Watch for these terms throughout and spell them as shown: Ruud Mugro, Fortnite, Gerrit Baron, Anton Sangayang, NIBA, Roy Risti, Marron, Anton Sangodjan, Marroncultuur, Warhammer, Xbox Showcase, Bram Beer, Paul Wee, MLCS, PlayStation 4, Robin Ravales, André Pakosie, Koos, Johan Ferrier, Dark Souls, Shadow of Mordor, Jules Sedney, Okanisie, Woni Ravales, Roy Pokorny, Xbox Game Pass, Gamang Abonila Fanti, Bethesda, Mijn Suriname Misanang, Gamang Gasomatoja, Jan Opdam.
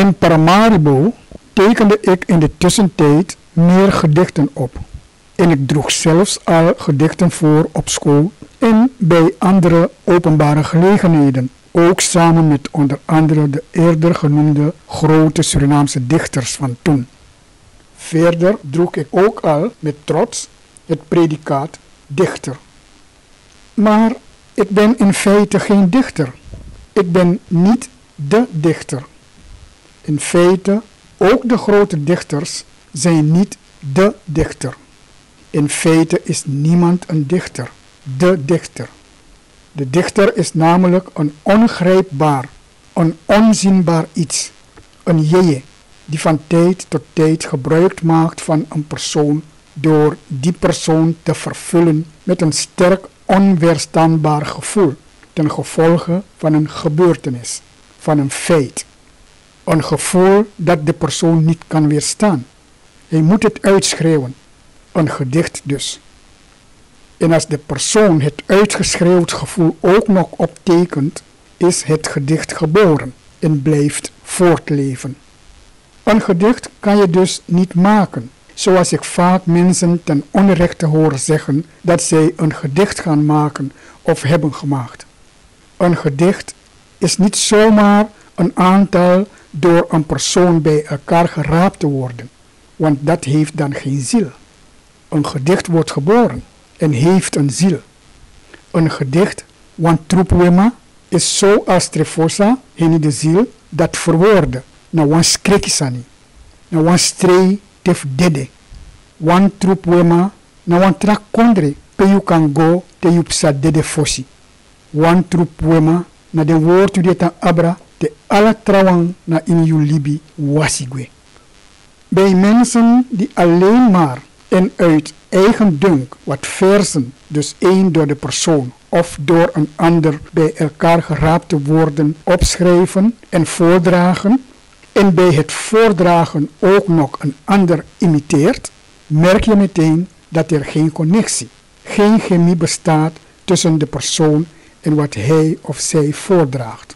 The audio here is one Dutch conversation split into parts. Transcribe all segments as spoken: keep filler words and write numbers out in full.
In Paramaribo tekende ik in de tussentijd meer gedichten op. En ik droeg zelfs al gedichten voor op school en bij andere openbare gelegenheden. Ook samen met onder andere de eerder genoemde grote Surinaamse dichters van toen. Verder droeg ik ook al met trots het predicaat dichter. Maar ik ben in feite geen dichter. Ik ben niet de dichter. In feite, ook de grote dichters zijn niet de dichter. In feite is niemand een dichter, de dichter. De dichter is namelijk een ongrijpbaar, een onzienbaar iets, een jeje, die van tijd tot tijd gebruik maakt van een persoon door die persoon te vervullen met een sterk onweerstaanbaar gevoel ten gevolge van een gebeurtenis, van een feit. Een gevoel dat de persoon niet kan weerstaan. Hij moet het uitschreeuwen, een gedicht dus. En als de persoon het uitgeschreeuwd gevoel ook nog optekent, is het gedicht geboren en blijft voortleven. Een gedicht kan je dus niet maken, zoals ik vaak mensen ten onrechte hoor zeggen dat zij een gedicht gaan maken of hebben gemaakt. Een gedicht is niet zomaar een aantal door een persoon bij elkaar geraapt te worden, want dat heeft dan geen ziel. Een gedicht wordt geboren en heeft een ziel. Een gedicht, want troepwema, is zo als trefosa, heni de ziel, dat verwoorden. Na wan skrekisani, na wan strei tef dede. Wan troepwema, na wan trak kondre, pe you kan go te you psa dede fossi. Wan troepwema, na de woord u detan abra, te alle trouwen na in you libi wasigwe. Bij mensen die alleen maar en uit eigen dunk wat versen, dus één door de persoon of door een ander bij elkaar geraapte woorden opschrijven en voordragen, en bij het voordragen ook nog een ander imiteert, merk je meteen dat er geen connectie, geen chemie bestaat tussen de persoon en wat hij of zij voordraagt.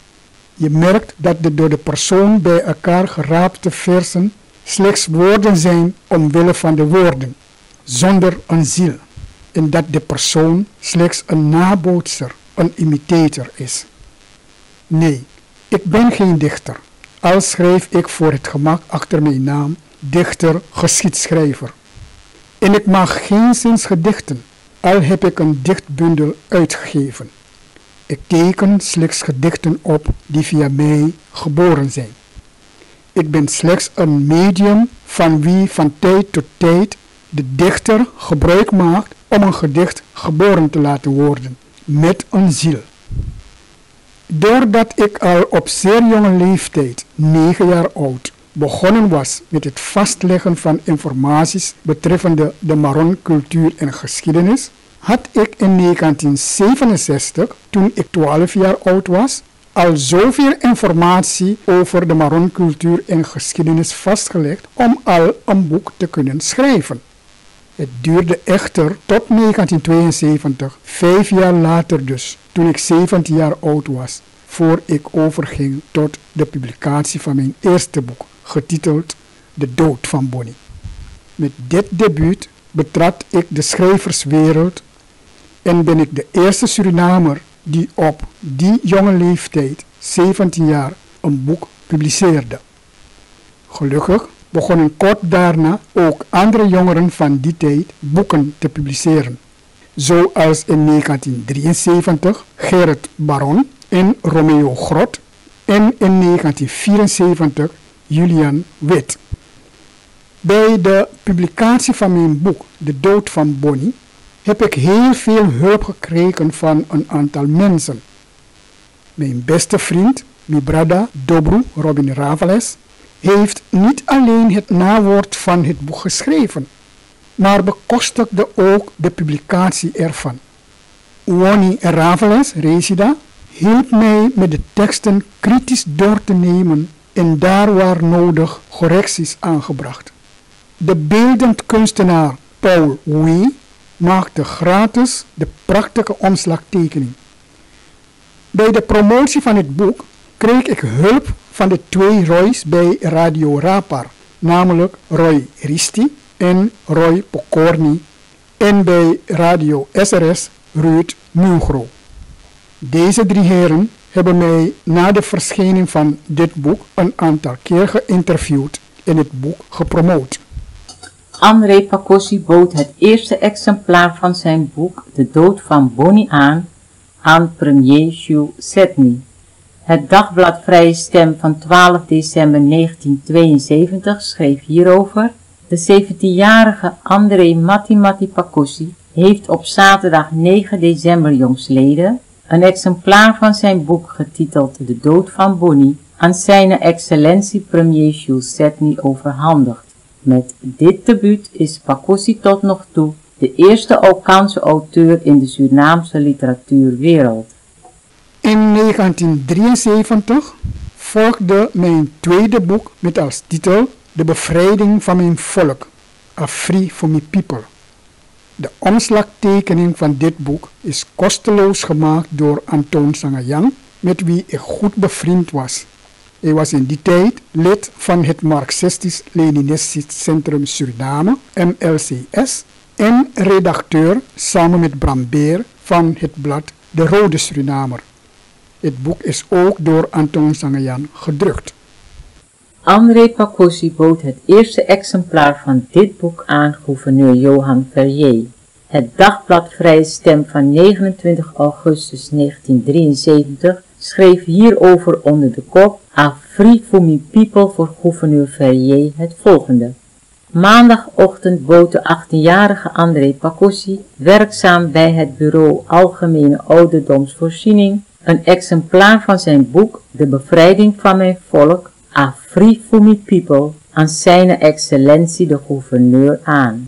Je merkt dat de door de persoon bij elkaar geraapte versen slechts woorden zijn omwille van de woorden, zonder een ziel, en dat de persoon slechts een nabootser, een imitator is. Nee, ik ben geen dichter, al schrijf ik voor het gemak achter mijn naam dichter, geschiedschrijver. En ik mag geenszins gedichten, al heb ik een dichtbundel uitgegeven. Ik teken slechts gedichten op die via mij geboren zijn. Ik ben slechts een medium van wie van tijd tot tijd de dichter gebruik maakt om een gedicht geboren te laten worden, met een ziel. Doordat ik al op zeer jonge leeftijd, negen jaar oud, begonnen was met het vastleggen van informaties betreffende de Marroncultuur en geschiedenis, had ik in negentien zevenenzestig, toen ik twaalf jaar oud was, al zoveel informatie over de Marroncultuur en geschiedenis vastgelegd om al een boek te kunnen schrijven. Het duurde echter tot negentien tweeënzeventig, vijf jaar later dus, toen ik zeventien jaar oud was, voor ik overging tot de publicatie van mijn eerste boek, getiteld De Dood van Boni. Met dit debuut betrad ik de schrijverswereld en ben ik de eerste Surinamer die op die jonge leeftijd, zeventien jaar, een boek publiceerde. Gelukkig begonnen kort daarna ook andere jongeren van die tijd boeken te publiceren. Zoals in negentien drieënzeventig Gerrit Baron en Romeo Grot en in negentien vierenzeventig Julian Wit. Bij de publicatie van mijn boek De Dood van Boni heb ik heel veel hulp gekregen van een aantal mensen. Mijn beste vriend, mijn brada, Dobru, Robin Ravales, heeft niet alleen het nawoord van het boek geschreven, maar bekostigde ook de publicatie ervan. Woni Ravales, Resida, hielp mij met de teksten kritisch door te nemen en daar waar nodig correcties aangebracht. De beeldend kunstenaar Paul Wee maakte gratis de prachtige omslagtekening. Bij de promotie van het boek kreeg ik hulp van de twee Roy's bij Radio Rapar, namelijk Roy Risti en Roy Pokorny, en bij Radio S R S Ruud Mugro. Deze drie heren hebben mij na de verschijning van dit boek een aantal keer geïnterviewd en het boek gepromoot. André Pakosie bood het eerste exemplaar van zijn boek De Dood van Boni aan aan premier Jules Sedney. Het dagblad Vrije Stem van twaalf december negentien tweeënzeventig schreef hierover: de zeventienjarige André Matimati Pakosie heeft op zaterdag negen december jongstleden een exemplaar van zijn boek getiteld De Dood van Boni aan zijn excellentie premier Jules Sedney overhandigd. Met dit debuut is Pakosie tot nog toe de eerste Okaanse auteur in de Surinaamse literatuurwereld. In negentien drieënzeventig volgde mijn tweede boek met als titel De Bevrijding van Mijn Volk, A Free for My People. De omslagtekening van dit boek is kosteloos gemaakt door Anton Sangayang, met wie ik goed bevriend was. Hij was in die tijd lid van het Marxistisch-Leninistisch Centrum Suriname, M L C S, en redacteur samen met Bram Beer van het blad De Rode Surinamer. Het boek is ook door Anton Sangodjan gedrukt. André Pakosie bood het eerste exemplaar van dit boek aan gouverneur Johan Ferrier. Het dagblad Vrije Stem van negenentwintig augustus negentien drieënzeventig schreef hierover onder de kop A Free for My People voor gouverneur Ferrier het volgende. Maandagochtend bood de achttienjarige André Pakosie, werkzaam bij het bureau Algemene Ouderdomsvoorziening, een exemplaar van zijn boek De Bevrijding van Mijn Volk, A Free for My People, aan zijn excellentie de gouverneur aan.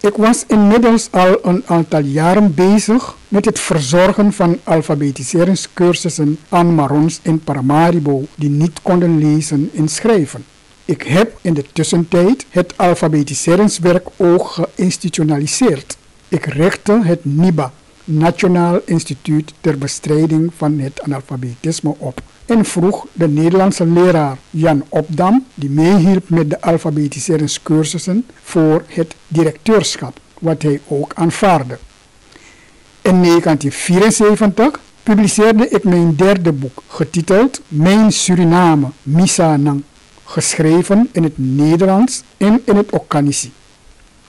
Ik was inmiddels al een aantal jaren bezig met het verzorgen van alfabetiseringscursussen aan Marons in Paramaribo die niet konden lezen en schrijven. Ik heb in de tussentijd het alfabetiseringswerk ook geïnstitutionaliseerd. Ik richtte het N I B A, Nationaal Instituut ter Bestrijding van het Analfabetisme, op en vroeg de Nederlandse leraar Jan Opdam, die meehielp met de alfabetiseringscursussen, voor het directeurschap, wat hij ook aanvaarde. In negentien vierenzeventig publiceerde ik mijn derde boek, getiteld Mijn Suriname Misanang, geschreven in het Nederlands en in het Okanisie.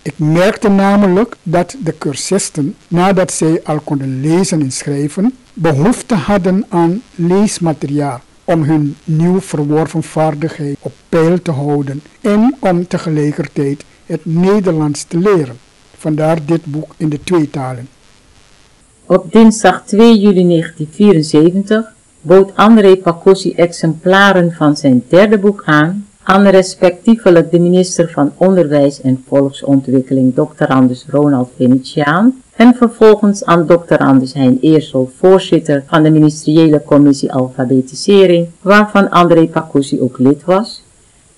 Ik merkte namelijk dat de cursisten, nadat zij al konden lezen en schrijven, behoefte hadden aan leesmateriaal om hun nieuw verworven vaardigheid op peil te houden en om tegelijkertijd het Nederlands te leren. Vandaar dit boek in de twee talen. Op dinsdag twee juli negentien vierenzeventig bood André Pakosie exemplaren van zijn derde boek aan aan respectievelijk de minister van Onderwijs en Volksontwikkeling dokter Anders Ronald Venetiaan en vervolgens aan dokter Anders Hein Eersel, voorzitter van de ministeriële commissie alfabetisering, waarvan André Pakosie ook lid was,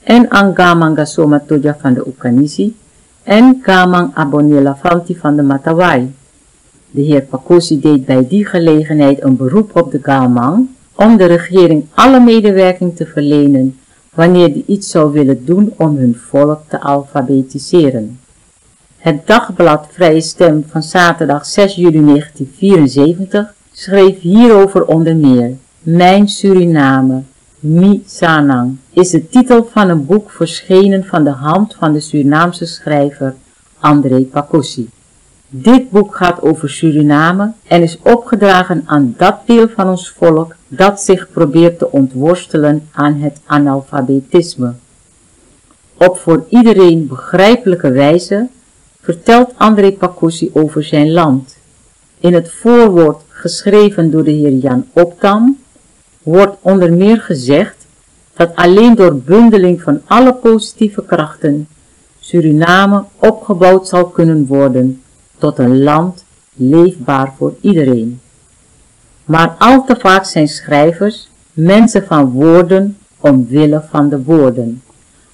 en aan Gamang Gasomatoja van de Okanisie en Gamang Abonila Fanti van de Matawai. De heer Pakosie deed bij die gelegenheid een beroep op de Gamang om de regering alle medewerking te verlenen wanneer die iets zou willen doen om hun volk te alfabetiseren. Het dagblad Vrije Stem van zaterdag zes juli negentien vierenzeventig schreef hierover onder meer: Mijn Suriname, Misanang, is de titel van een boek verschenen van de hand van de Surinaamse schrijver André Pakosie. Dit boek gaat over Suriname en is opgedragen aan dat deel van ons volk dat zich probeert te ontworstelen aan het analfabetisme. Op voor iedereen begrijpelijke wijze vertelt André Pakosie over zijn land. In het voorwoord, geschreven door de heer Jan Opdam, wordt onder meer gezegd dat alleen door bundeling van alle positieve krachten Suriname opgebouwd zal kunnen worden tot een land leefbaar voor iedereen. Maar al te vaak zijn schrijvers mensen van woorden omwille van de woorden.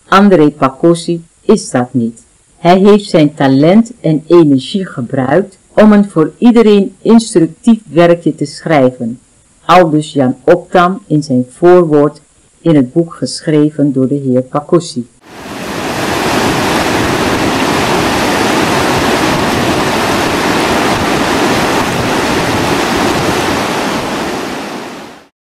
André Pakosie is dat niet. Hij heeft zijn talent en energie gebruikt om een voor iedereen instructief werkje te schrijven, aldus Jan Opdam in zijn voorwoord in het boek geschreven door de heer Pakosie.